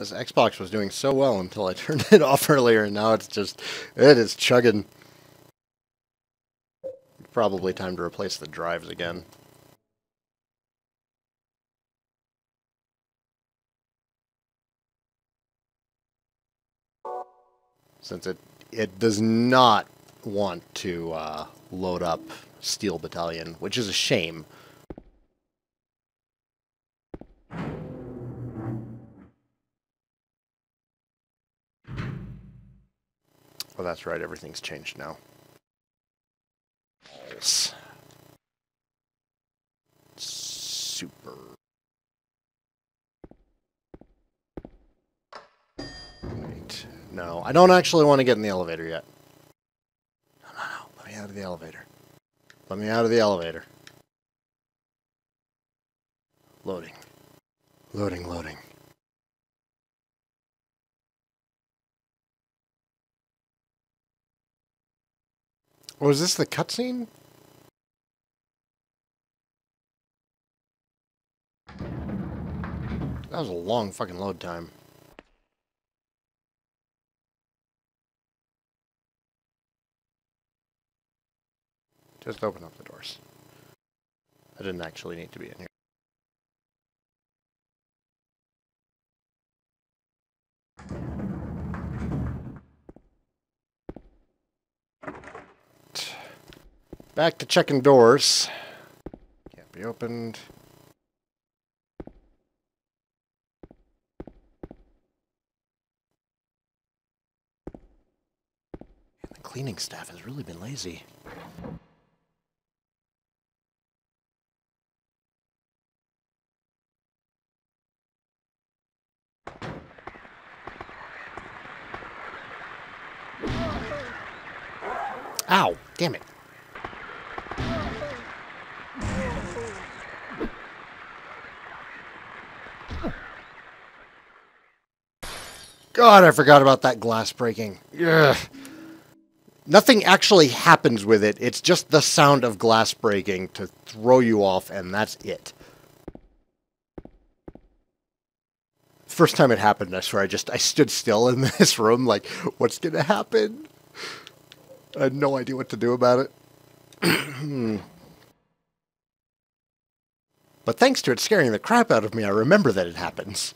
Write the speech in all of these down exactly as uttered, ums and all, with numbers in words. This Xbox was doing so well until I turned it off earlier, and now it's just, it is chugging. Probably time to replace the drives again. Since it, it does not want to uh, load up Steel Battalion, which is a shame. Oh, that's right, everything's changed now. Nice. Super. Right. No, I don't actually want to get in the elevator yet. No, no, no. Let me out of the elevator. Let me out of the elevator. Loading. Loading, loading. Oh, is this the cutscene? That was a long fucking load time. Just open up the doors. I didn't actually need to be in here. Back to checking doors. Can't be opened. And the cleaning staff has really been lazy. Ow, damn it. God, I forgot about that glass breaking. Ugh. Nothing actually happens with it. It's just the sound of glass breaking to throw you off, and that's it. First time it happened, I swear, I just I stood still in this room, like, what's going to happen? I had no idea what to do about it. But thanks to it scaring the crap out of me, I remember that it happens.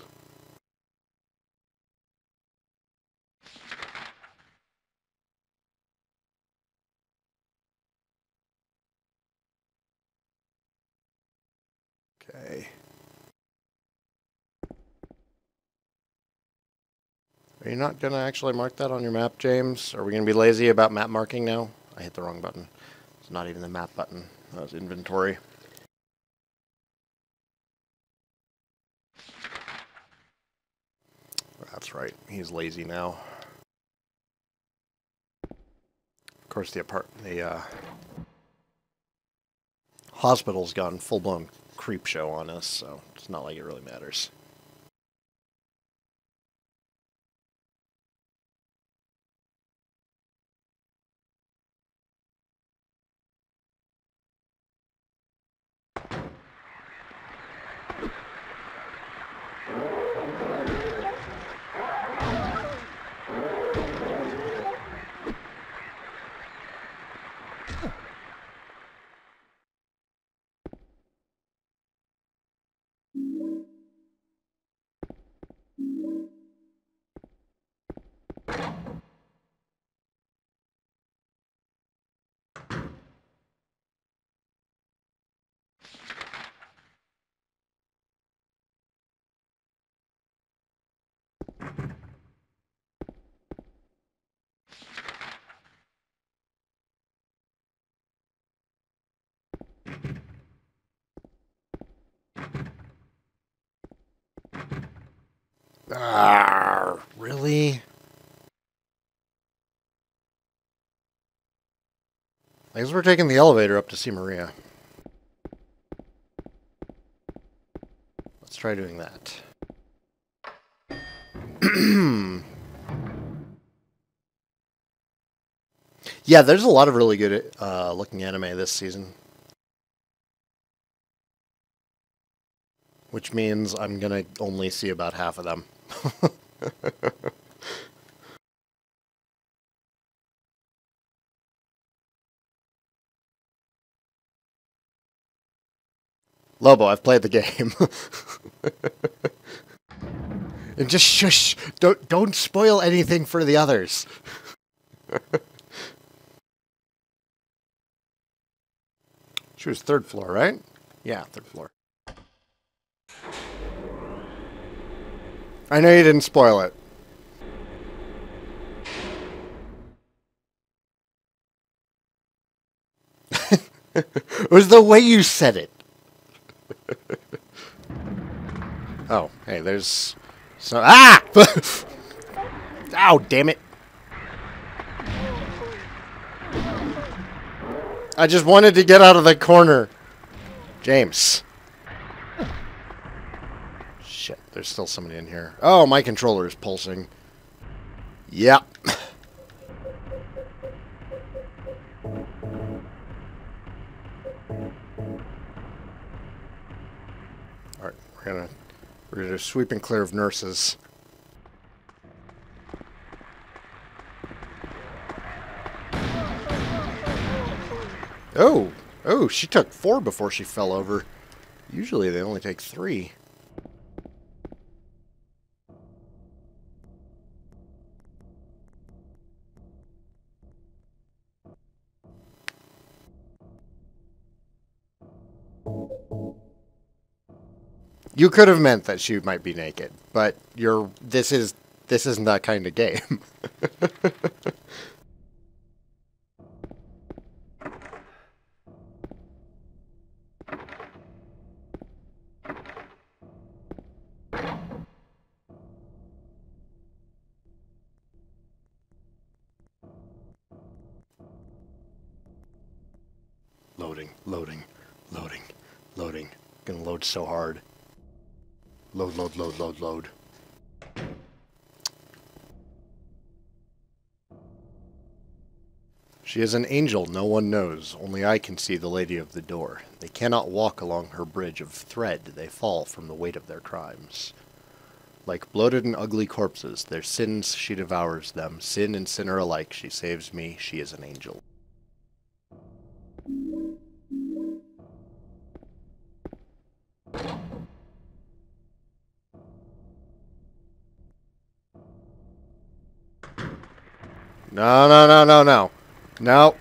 Okay. Are you not going to actually mark that on your map, James? Are we going to be lazy about map marking now? I hit the wrong button. It's not even the map button. That was inventory. That's right. He's lazy now. Of course, the apart the uh, hospital's gone full-blown creep show on us, so it's not like it really matters. Ah, really? I guess we're taking the elevator up to see Maria. Let's try doing that. Yeah, there's a lot of really good uh, looking anime this season. Which means I'm gonna only see about half of them. Lobo, I've played the game. And just shush! Don't don't spoil anything for the others. She was third floor, right? Yeah, third floor. I know you didn't spoil it. It was the way you said it. Oh, hey, there's so ah! Ow, damn it! I just wanted to get out of the corner, James. Shit, there's still somebody in here. Oh, my controller is pulsing. Yep. Alright, we're gonna we're gonna sweep and clear of nurses. Oh! Oh, she took four before she fell over. Usually they only take three. You could have meant that she might be naked, but you're this is this isn't that kind of game. Loading, loading, loading, loading. Gonna load so hard. Load, load, load, load, load. She is an angel no one knows. Only I can see the lady of the door. They cannot walk along her bridge of thread. They fall from the weight of their crimes. Like bloated and ugly corpses, their sins she devours them. Sin and sinner alike, she saves me. She is an angel. No, no, no, no, no. No.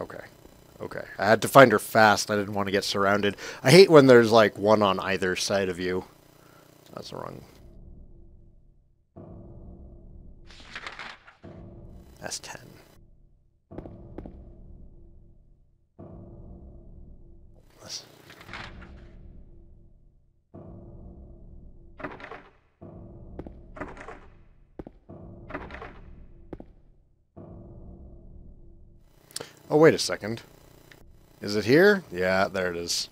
Okay. Okay. I had to find her fast. I didn't want to get surrounded. I hate when there's, like, one on either side of you. That's wrong. That's ten. Oh, wait a second. Is it here? Yeah, there it is.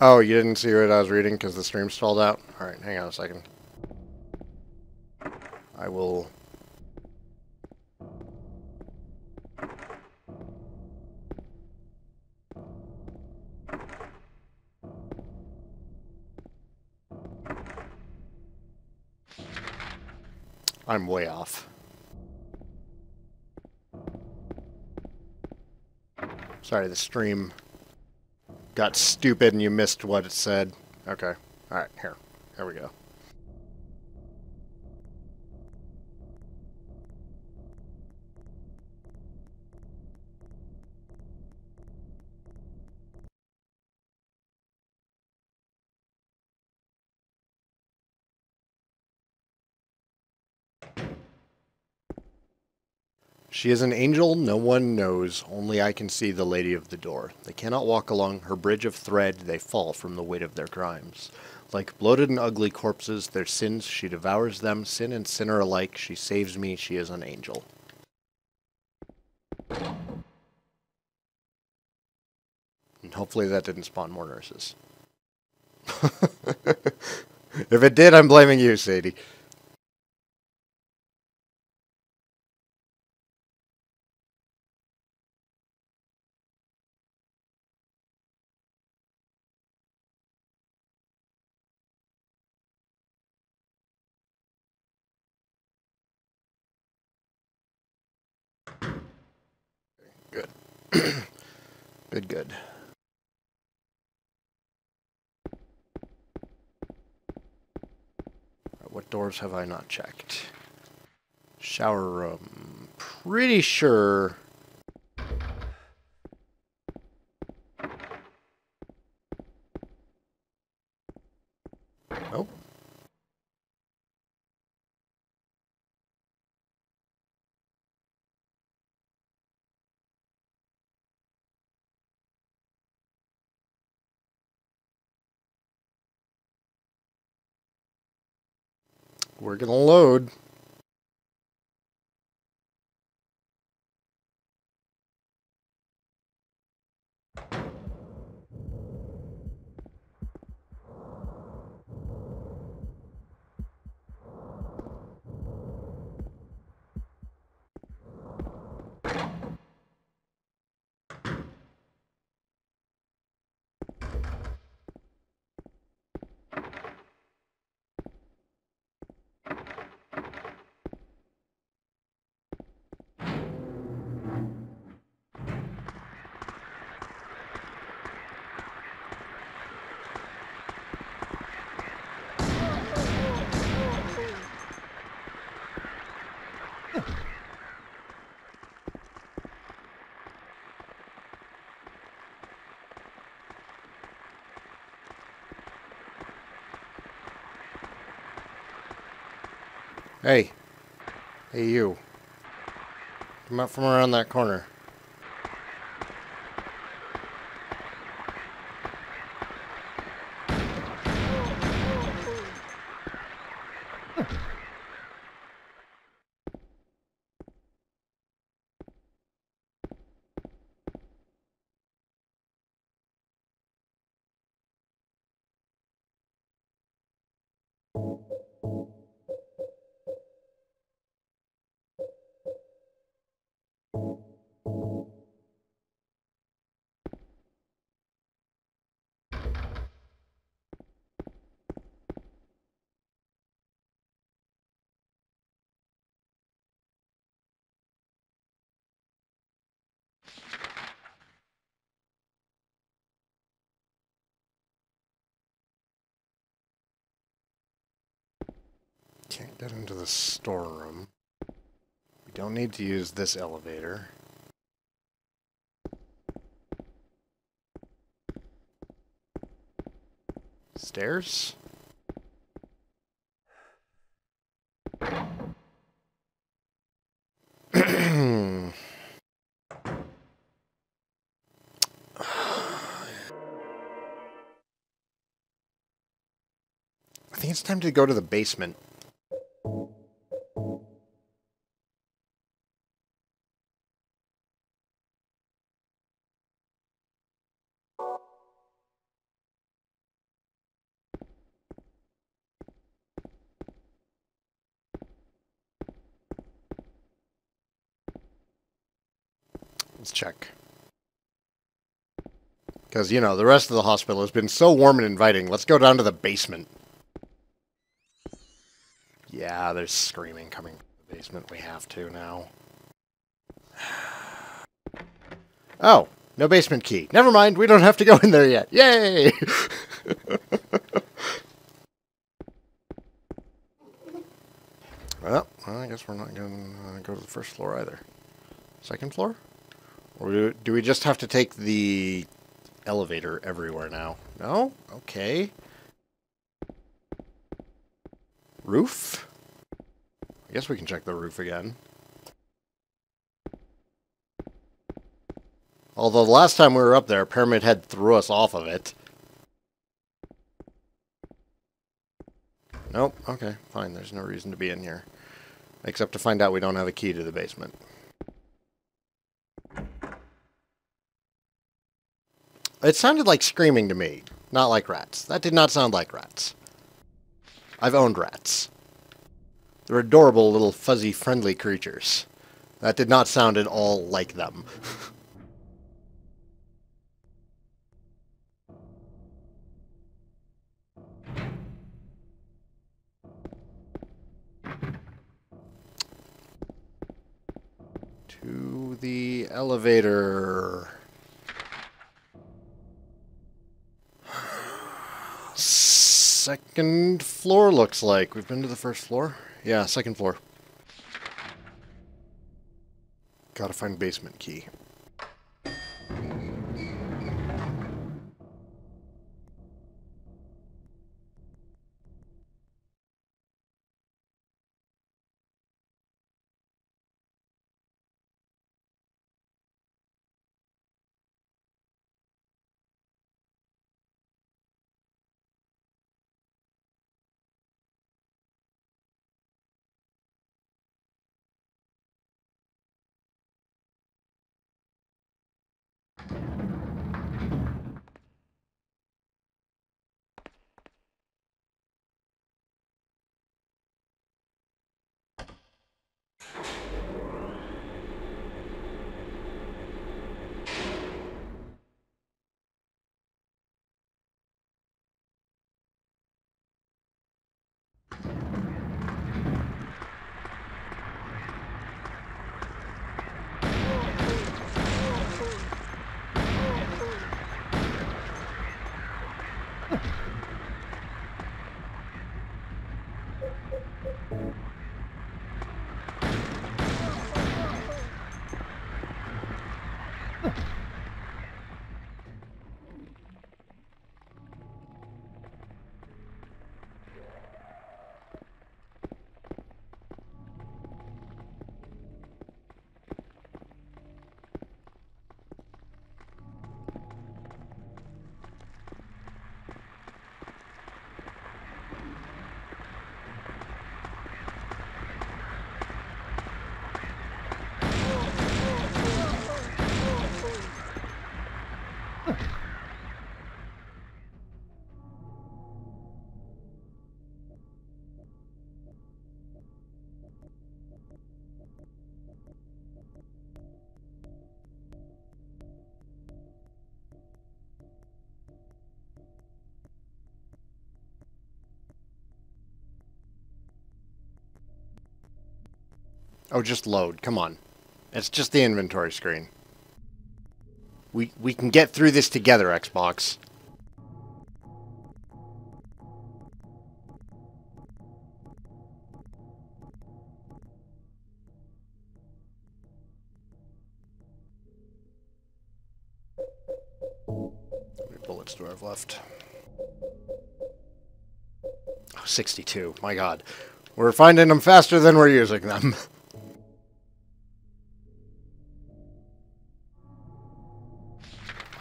Oh, you didn't see what I was reading because the stream stalled out? Alright, hang on a second. I will... I'm way off. Sorry, the stream got stupid and you missed what it said. Okay. Alright, here. Here we go. She is an angel no one knows, only I can see the lady of the door. They cannot walk along her bridge of thread, they fall from the weight of their crimes. Like bloated and ugly corpses, their sins she devours them, sin and sinner alike, she saves me, she is an angel. And hopefully that didn't spawn more nurses. If it did, I'm blaming you, Sadie. Good. Good, good. What doors have I not checked? Shower room. Pretty sure. Nope. We're gonna load. Hey, hey you, come out from around that corner. Can't get into the storeroom. We don't need to use this elevator. Stairs? I think it's time to go to the basement. Let's check. Because, you know, the rest of the hospital has been so warm and inviting. Let's go down to the basement. Yeah, there's screaming coming from the basement. We have to now. Oh, no basement key. Never mind, we don't have to go in there yet. Yay! Well, I guess we're not going to go to the first floor either. Second floor? Or do we just have to take the elevator everywhere now? No? Okay. Roof? I guess we can check the roof again. Although the last time we were up there, Pyramid Head threw us off of it. Nope, okay, fine. There's no reason to be in here. Except to find out we don't have a key to the basement. It sounded like screaming to me, not like rats. That did not sound like rats. I've owned rats. They're adorable little fuzzy friendly creatures. That did not sound at all like them. To the elevator. Second floor looks like. We've been to the first floor? Yeah, second floor. Gotta find basement key. Oh, just load. Come on. It's just the inventory screen. We, we can get through this together, Xbox. How many bullets do I have left? Oh, sixty-two. My God. We're finding them faster than we're using them.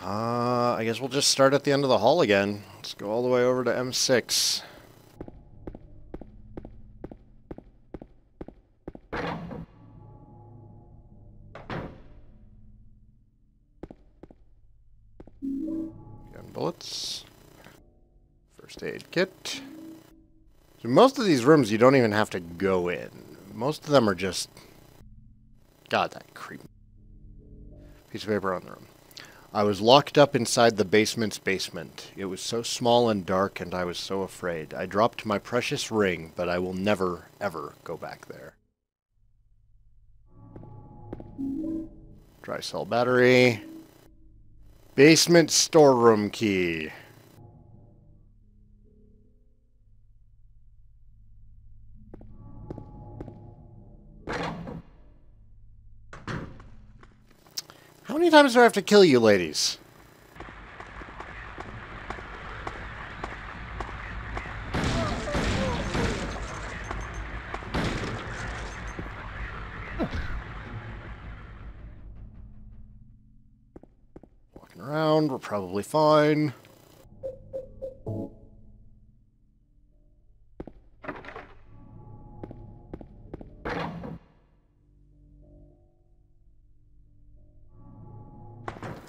Uh, I guess we'll just start at the end of the hall again. Let's go all the way over to M six. Gun bullets. First aid kit. So most of these rooms you don't even have to go in. Most of them are just... God, that creepy. Piece of paper on the room. I was locked up inside the basement's basement. It was so small and dark, and I was so afraid. I dropped my precious ring, but I will never, ever go back there. Dry cell battery. Basement storeroom key. How many times do I have to kill you, ladies? Walking around, we're probably fine.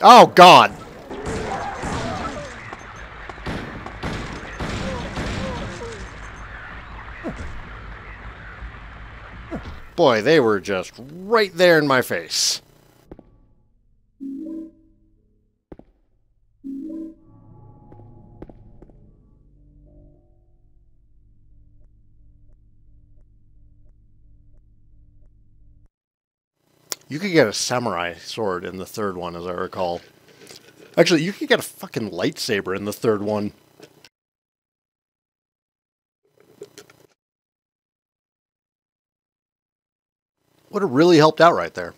Oh, God. Boy, they were just right there in my face. You could get a samurai sword in the third one, as I recall. Actually, you could get a fucking lightsaber in the third one. Would have really helped out right there.